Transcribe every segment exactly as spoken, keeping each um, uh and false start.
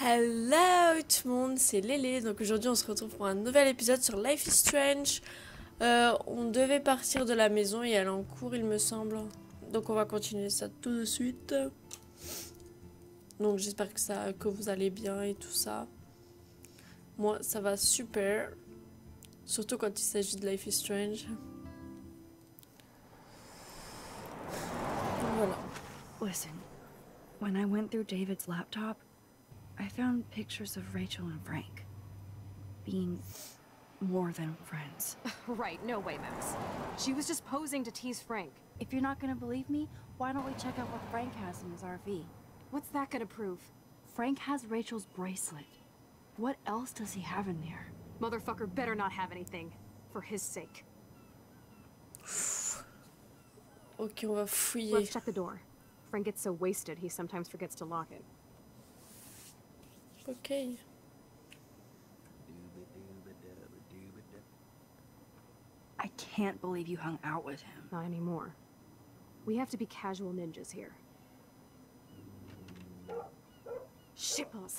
Hello tout le monde, c'est Lélé. Donc aujourd'hui on se retrouve pour un nouvel épisode sur Life is Strange. euh, On devait partir de la maison et aller en cours il me semble. Donc on va continuer ça tout de suite. Donc j'espère que, ça, que vous allez bien et tout ça. Moi ça va super. Surtout quand il s'agit de Life is Strange. Voilà. Listen, when I went through David's laptop, I found pictures of Rachel and Frank being more than friends. Right, no way, Max. She was just posing to tease Frank. If you're not gonna believe me, why don't we check out what Frank has in his R V? What's that gonna prove? Frank has Rachel's bracelet. What else does he have in there? Motherfucker better not have anything, for his sake. Okay, on va fouiller. Let's check the door. Frank gets so wasted he sometimes forgets to lock it. Okay. I can't believe you hung out with him. Not anymore. We have to be casual ninjas here. Shitballs.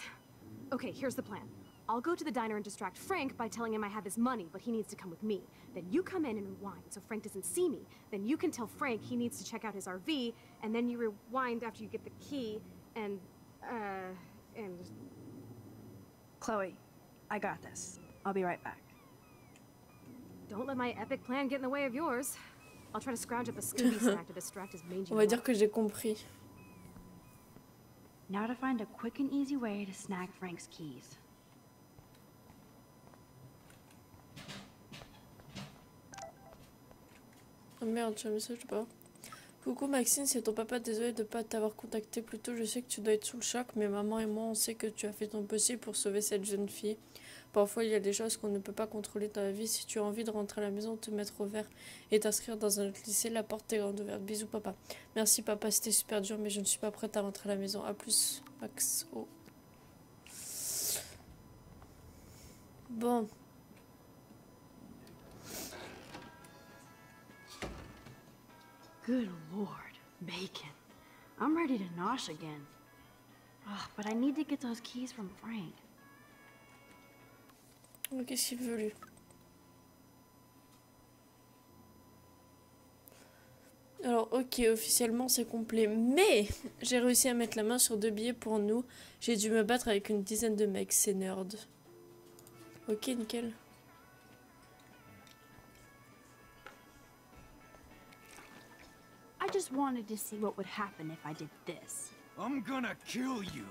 Okay, here's the plan. I'll go to the diner and distract Frank by telling him I have his money, but he needs to come with me. Then you come in and rewind so Frank doesn't see me. Then you can tell Frank he needs to check out his R V, and then you rewind after you get the key, and, uh, and... Chloe, I got this. I'll be right back. Don't let my epic plan get in the way of yours. I'll try to scrounge up a Scooby snack to distract his mangy. On va dire que j'ai compris. Now to find a quick and easy way to snag Frank's keys. Oh merde, j'ai un message ou pas? Coucou Maxine, c'est ton papa, désolé de ne pas t'avoir contacté plus tôt, je sais que tu dois être sous le choc, mais maman et moi on sait que tu as fait ton possible pour sauver cette jeune fille. Parfois il y a des choses qu'on ne peut pas contrôler dans la vie, si tu as envie de rentrer à la maison, te mettre au vert et t'inscrire dans un autre lycée, la porte est grande ouverte, bisous papa. Merci papa, c'était super dur mais je ne suis pas prête à rentrer à la maison, à plus Max. Oh. Bon. Good lord, bacon. I'm ready to nosh again. Oh, but I need to get those keys from Frank. Mais qu'est-ce qu'il veut lui? Alors ok, officiellement c'est complet, mais j'ai réussi à mettre la main sur deux billets pour nous. J'ai dû me battre avec une dizaine de mecs, c'est nerd. Ok, nickel. I just wanted to see what would happen if I did this. I'm gonna kill you.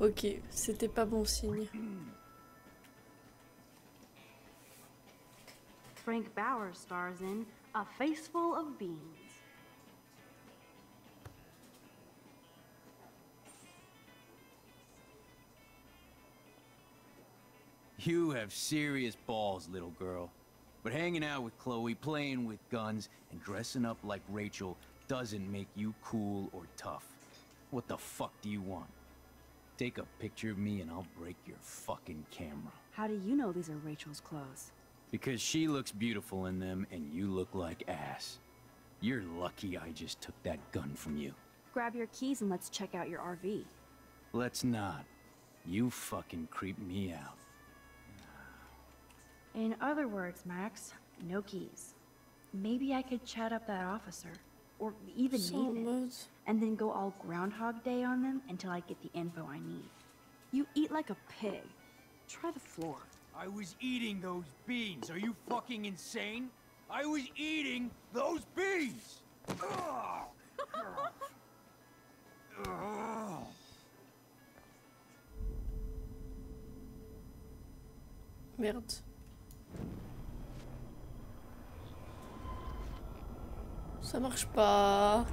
Ok, c'était pas bon signe. Frank Bowers stars in A Faceful of Beans. You have serious balls, little girl. But hanging out with Chloe, playing with guns, and dressing up like Rachel doesn't make you cool or tough. What the fuck do you want? Take a picture of me and I'll break your fucking camera. How do you know these are Rachel's clothes? Because she looks beautiful in them and you look like ass. You're lucky I just took that gun from you. Grab your keys and let's check out your R V. Let's not. You fucking creep me out. In other words, Max, no keys. Maybe I could chat up that officer, or even Nathan, and then go all Groundhog Day on them until I get the info I need. You eat like a pig. Try the floor. I was eating those beans. Are you fucking insane? I was eating those beans! Ugh. Ugh. Merde. Ça marche pas.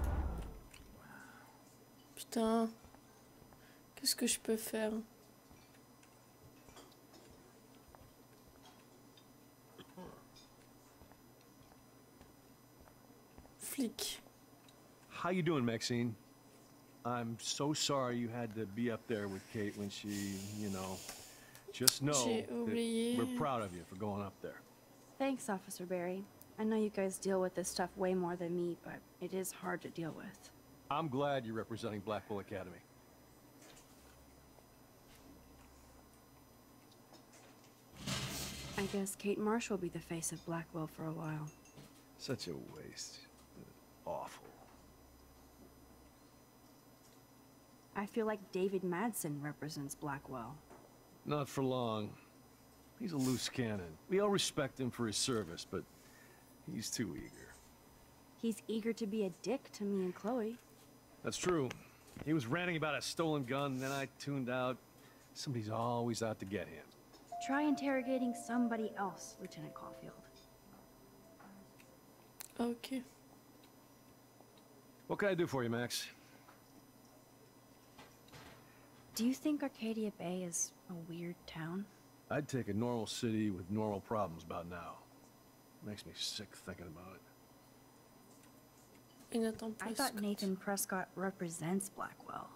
Putain. Qu'est-ce que je peux faire? Flic. How you doing, Maxine? I'm so sorry you had to be up there with Kate when she, you know, just know that we're proud of you for going up there. Thanks, Officer Barry. I know you guys deal with this stuff way more than me, but it is hard to deal with. I'm glad you're representing Blackwell Academy. I guess Kate Marsh will be the face of Blackwell for a while. Such a waste. Awful. I feel like David Madsen represents Blackwell. Not for long. He's a loose cannon. We all respect him for his service, but he's too eager. He's eager to be a dick to me and Chloe. That's true. He was ranting about a stolen gun, then I tuned out. Somebody's always out to get him. Try interrogating somebody else, Lieutenant Caulfield. Okay. What can I do for you, Max? Do you think Arcadia Bay is a weird town? I'd take a normal city with normal problems about now. Makes me sick thinking about it. I thought Nathan Prescott represents Blackwell.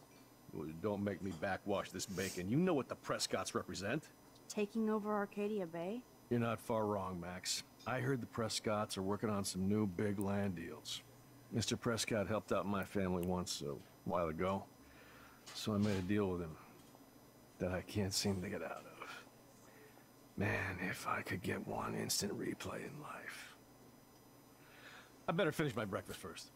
Don't make me backwash this bacon. You know what the Prescotts represent. Taking over Arcadia Bay? You're not far wrong, Max. I heard the Prescotts are working on some new big land deals. Mister Prescott helped out my family once a while ago. So I made a deal with him that I can't seem to get out of. Man, if I could get one instant replay in life. I better finish my breakfast first.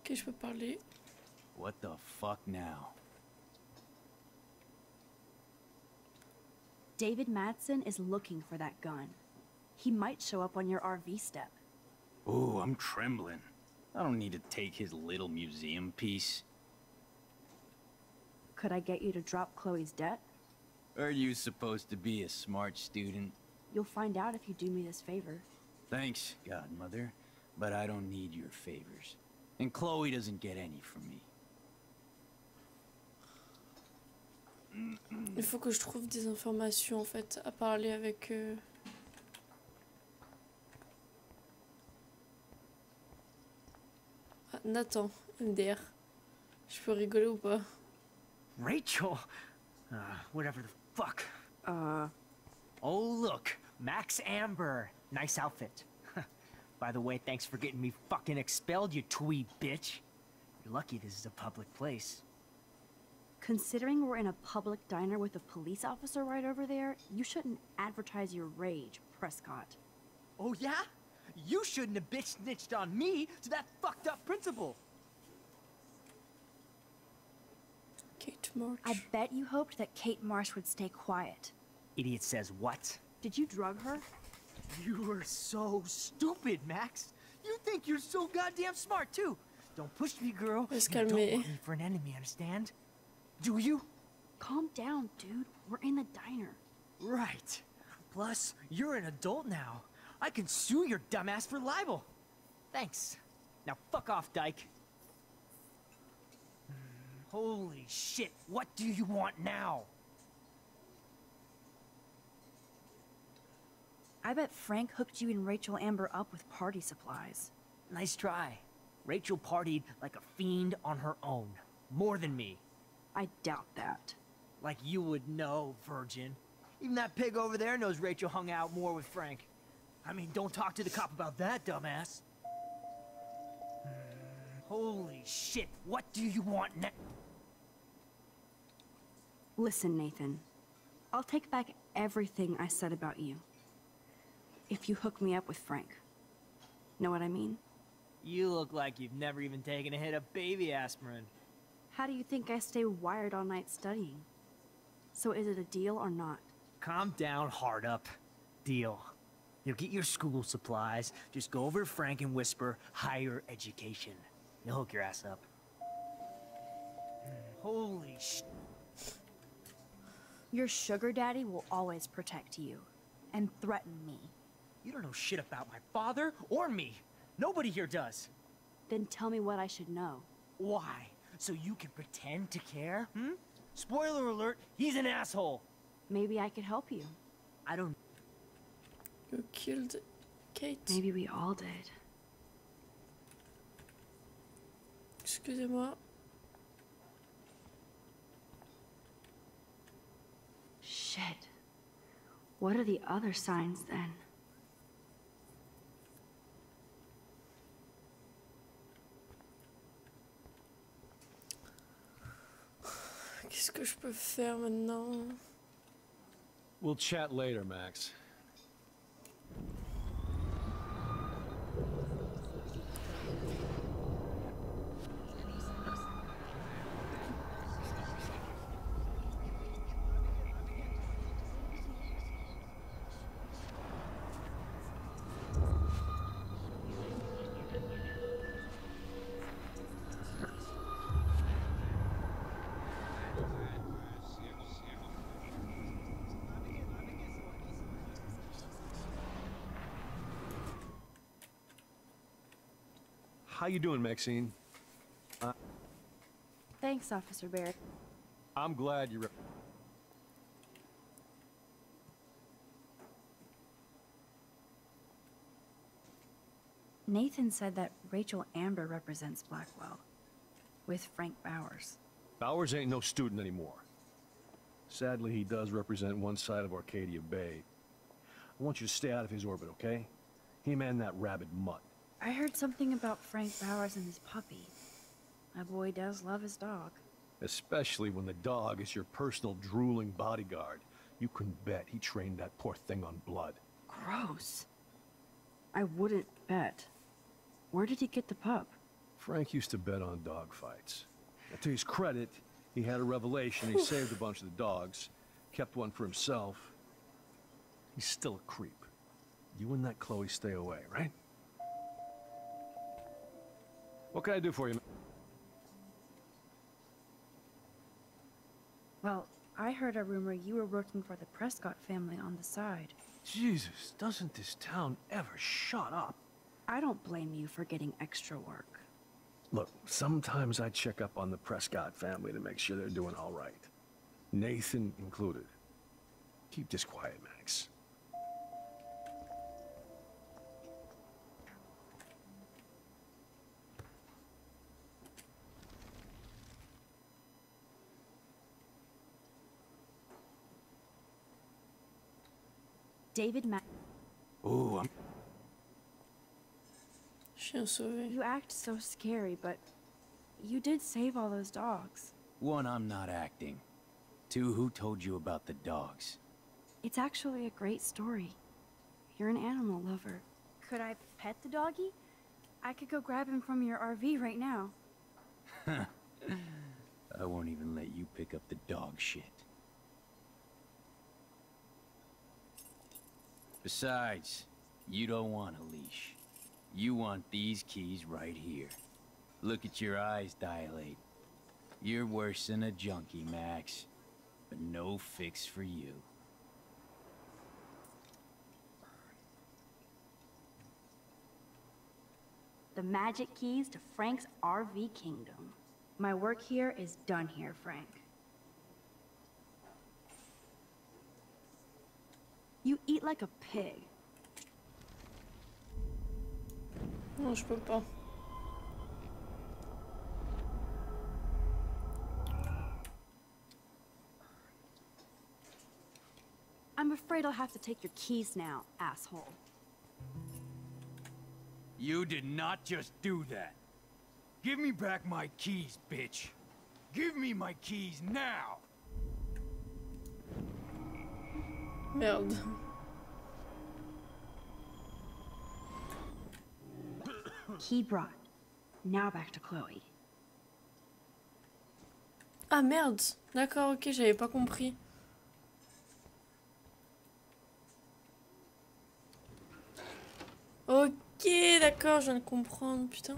Okay, je peux parler. What the fuck now? David Madsen is looking for that gun. He might show up on your R V step. Ooh, I'm trembling. I don't need to take his little museum piece. Could I get you to drop Chloe's debt? Are you supposed to be a smart student? You'll find out if you do me this favor. Thanks, Godmother, but I don't need your favors. And Chloe doesn't get any from me. Il faut que je trouve des informations, en fait, à parler avec... Euh... Nathan, M D R. Je peux rigoler ou pas? Rachel! Uh, whatever the fuck. Uh. Oh, look. Max Amber. Nice outfit. By the way, thanks for getting me fucking expelled, you twee bitch. You're lucky this is a public place. Considering we're in a public diner with a police officer right over there, you shouldn't advertise your rage, Prescott. Oh, yeah? You shouldn't have bitch snitched on me to that fucked up principal. Kate Marsh. I bet you hoped that Kate Marsh would stay quiet. Idiot says what? Did you drug her? You are so stupid, Max. You think you're so goddamn smart too. Don't push me, girl. You don't want me for an enemy, understand? Do you? Calm down, dude. We're in the diner. Right. Plus, you're an adult now. I can sue your dumbass for libel. Thanks. Now fuck off, Dyke. Mm, holy shit, what do you want now? I bet Frank hooked you and Rachel Amber up with party supplies. Nice try. Rachel partied like a fiend on her own. More than me. I doubt that. Like you would know, virgin. Even that pig over there knows Rachel hung out more with Frank. I mean, don't talk to the cop about that, dumbass. Mm, holy shit, what do you want now? Listen, Nathan. I'll take back everything I said about you. If you hook me up with Frank. Know what I mean? You look like you've never even taken a hit of baby aspirin. How do you think I stay wired all night studying? So is it a deal or not? Calm down, hard up. Deal. You'll get your school supplies, just go over to Frank and whisper, higher education. You'll hook your ass up. Mm, holy sh... Your sugar daddy will always protect you. And threaten me. You don't know shit about my father or me. Nobody here does. Then tell me what I should know. Why? So you can pretend to care, hmm? Spoiler alert, he's an asshole. Maybe I could help you. I don't... You killed Kate. Maybe we all did. Excusez-moi. Shit. What are the other signs then? Qu'est-ce que je peux faire maintenant? We'll chat later, Max. How you doing, Maxine? Uh, Thanks, Officer Barrett. I'm glad you're... Nathan said that Rachel Amber represents Blackwell, with Frank Bowers. Bowers ain't no student anymore. Sadly, he does represent one side of Arcadia Bay. I want you to stay out of his orbit, okay? Him and that rabid mutt. I heard something about Frank Bowers and his puppy. My boy does love his dog. Especially when the dog is your personal drooling bodyguard. You can bet he trained that poor thing on blood. Gross. I wouldn't bet. Where did he get the pup? Frank used to bet on dog fights. Now, to his credit, he had a revelation. He saved a bunch of the dogs, kept one for himself. He's still a creep. You and that Chloe stay away, right? What can I do for you? Well, I heard a rumor you were working for the Prescott family on the side. Jesus, doesn't this town ever shut up? I don't blame you for getting extra work. Look, sometimes I check up on the Prescott family to make sure they're doing all right. Nathan included. Keep this quiet, Max. David Madsen. Oh, I'm... You act so scary, but you did save all those dogs. One, I'm not acting. Two, who told you about the dogs? It's actually a great story. You're an animal lover. Could I pet the doggy? I could go grab him from your R V right now. I won't even let you pick up the dog shit. Besides, you don't want a leash. You want these keys right here. Look at your eyes dilate. You're worse than a junkie, Max. But no fix for you. The magic keys to Frank's R V kingdom. My work here is done here, Frank. You eat like a pig. Non, je peux pas. I'm afraid I'll have to take your keys now, asshole. You did not just do that. Give me back my keys, bitch. Give me my keys now. Merde. Key brought. Now back to Chloe. Ah merde. D'accord, ok, j'avais pas compris. Ok, d'accord, je viens de comprendre, putain.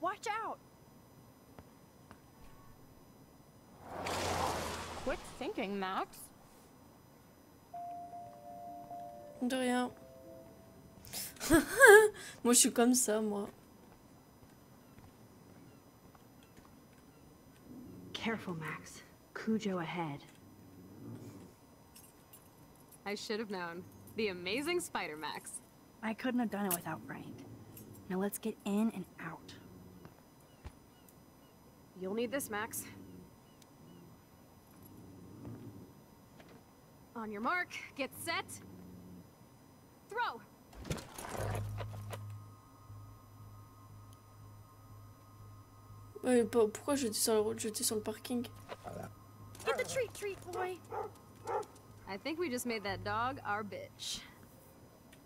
Watch out! Quit thinking, Max. De rien. Moi, je suis comme ça, moi. Careful, Max. Cujo ahead. I should have known. The amazing spider, Max. I couldn't have done it without Frank. Now let's get in and out. You'll need this, Max. On your mark, get set, throw! Mais bah, pourquoi j'étais sur, sur le parking? Get the treat, treat boy! I think we just made that dog our bitch.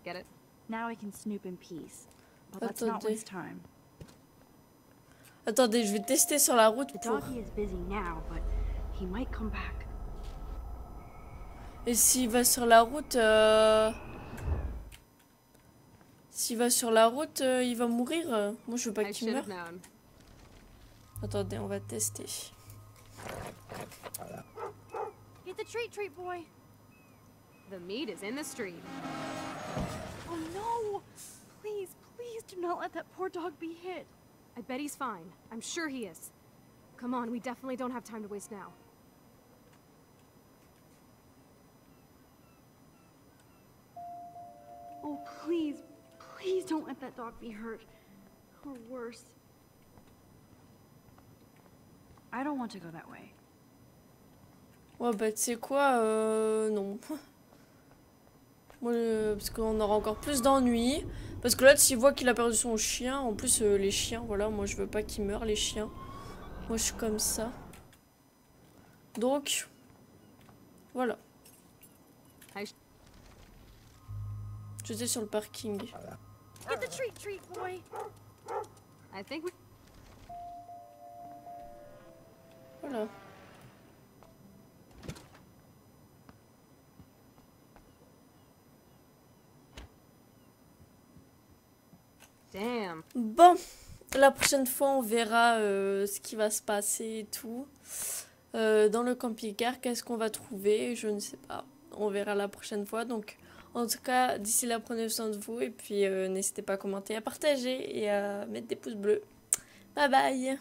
Get it? Now we can snoop in peace. But let's not waste time. Attendez, je vais tester sur la route pour... Et s'il va sur la route, euh... s'il va sur la route, euh, il va mourir. Moi, je veux pas qu'il meure. Attendez, on va tester. Voilà. Get the treat, treat boy. The meat is in the street. Oh no! Please, please do not let that poor dog be hit. I bet he's fine. I'm sure he is. Come on, we definitely don't have time to waste now. Oh, please, please don't let that dog be hurt. Or worse. I don't want to go that way. Ouais, bah, tu sais quoi, euh, non. Moi, euh, parce qu'on aura encore plus d'ennuis. Parce que là, s'il voit qu'il a perdu son chien, en plus, euh, les chiens, voilà, moi, je veux pas qu'ils meurent, les chiens. Moi, je suis comme ça. Donc, voilà. J'étais sur le parking. Get the treat, treat boy. I think we... Voilà. Damn. Bon, la prochaine fois on verra euh, ce qui va se passer et tout. Euh, dans le camping-car, qu'est-ce qu'on va trouver? Je ne sais pas. On verra la prochaine fois, donc... En tout cas, d'ici là, prenez soin de vous et puis euh, n'hésitez pas à commenter, à partager et à mettre des pouces bleus. Bye bye!